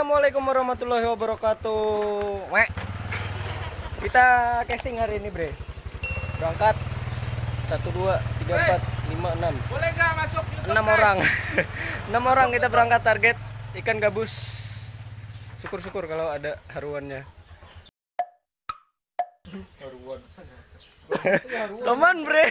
Assalamualaikum warahmatullahi wabarakatuh. Kita casting hari ini, Bre. Berangkat 1, 2, 3, 4, 5, 6. Boleh nggak masuk YouTube? 6 orang. 6 orang kita berangkat target ikan gabus. Syukur-syukur kalau ada haruannya. Haruan. Teman, Bre.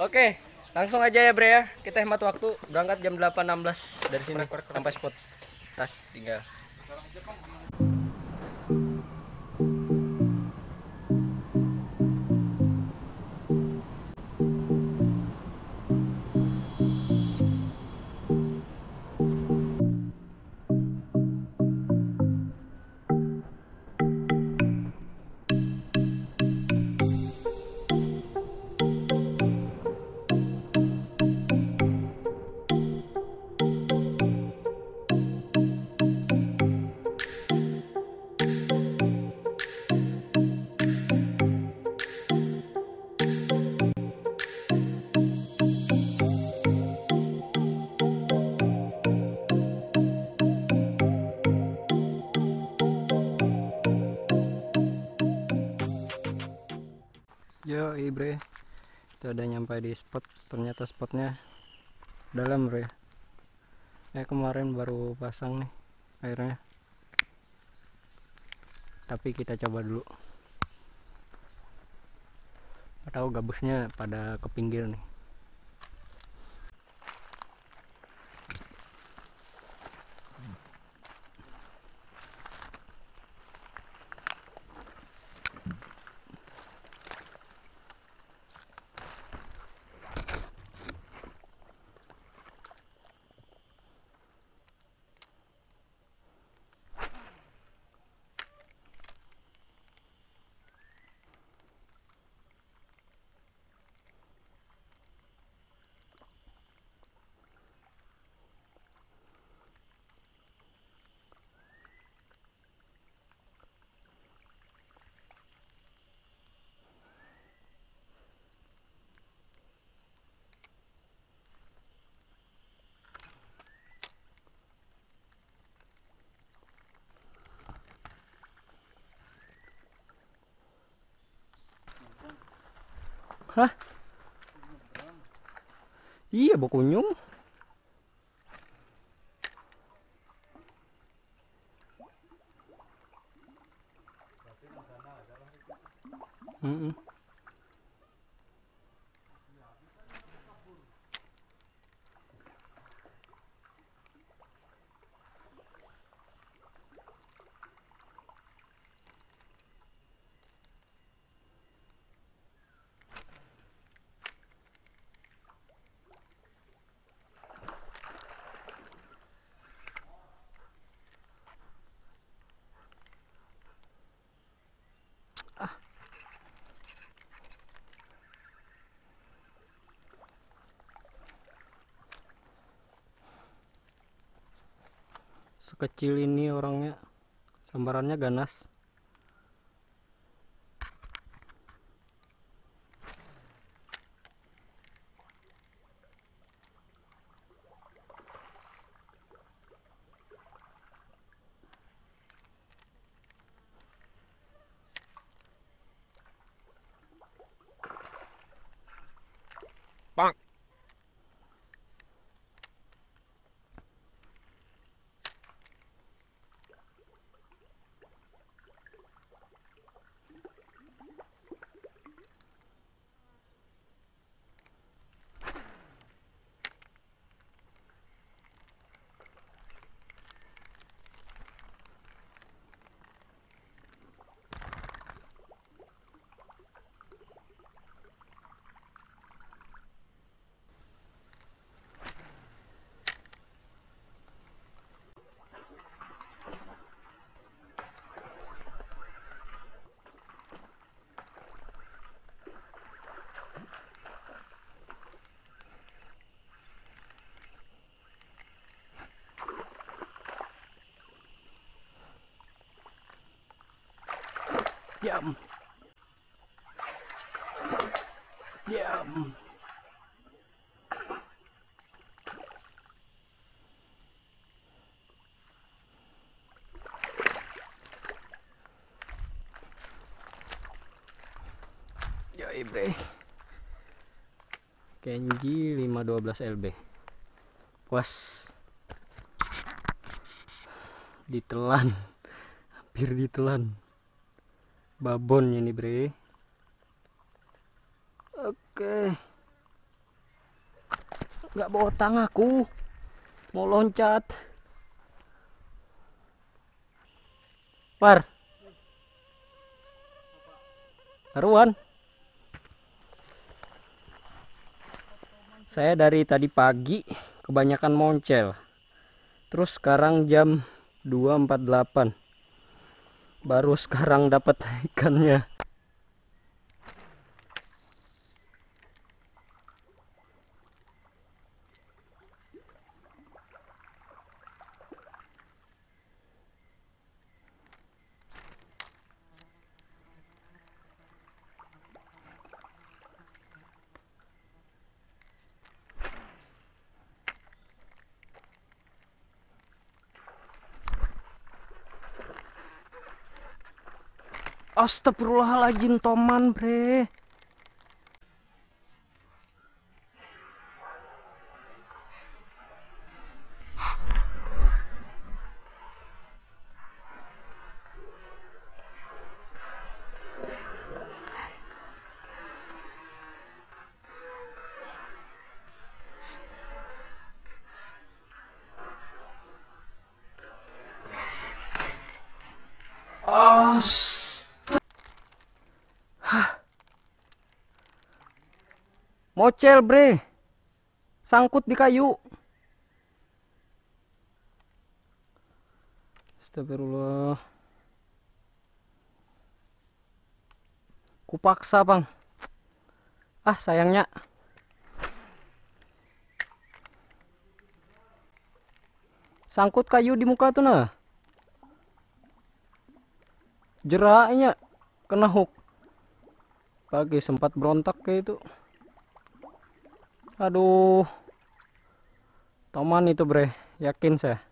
Oke, langsung aja ya, Bre ya. Kita hemat waktu. Berangkat jam 8.16 dari sini sampai spot. Tas tinggal. Yo, Bre, kita udah nyampe di spot. Ternyata spotnya dalam, Bre. Kemarin baru pasang nih airnya. Tapi kita coba dulu. Atau gabusnya pada ke pinggir nih. Hah? Iya, bokunyung. Sekecil ini orangnya, sambarannya ganas. Bang. Diam. Libre Kenji 512 LB puas, ditelan, hampir ditelan babonnya nih bre. Oke, nggak botang aku mau loncat par taruhan. Saya dari tadi pagi kebanyakan moncel. Terus sekarang jam 2.48. Baru sekarang dapat ikannya. Astagfirullahaladzim, toman bre. Mocel bre, sangkut di kayu. Astagfirullah. Kupaksa bang. Ah sayangnya. Sangkut kayu di muka tuh nah. Jeraknya kena hook. Pagi sempat berontak kayak itu. Aduh, toman itu bre, yakin saya.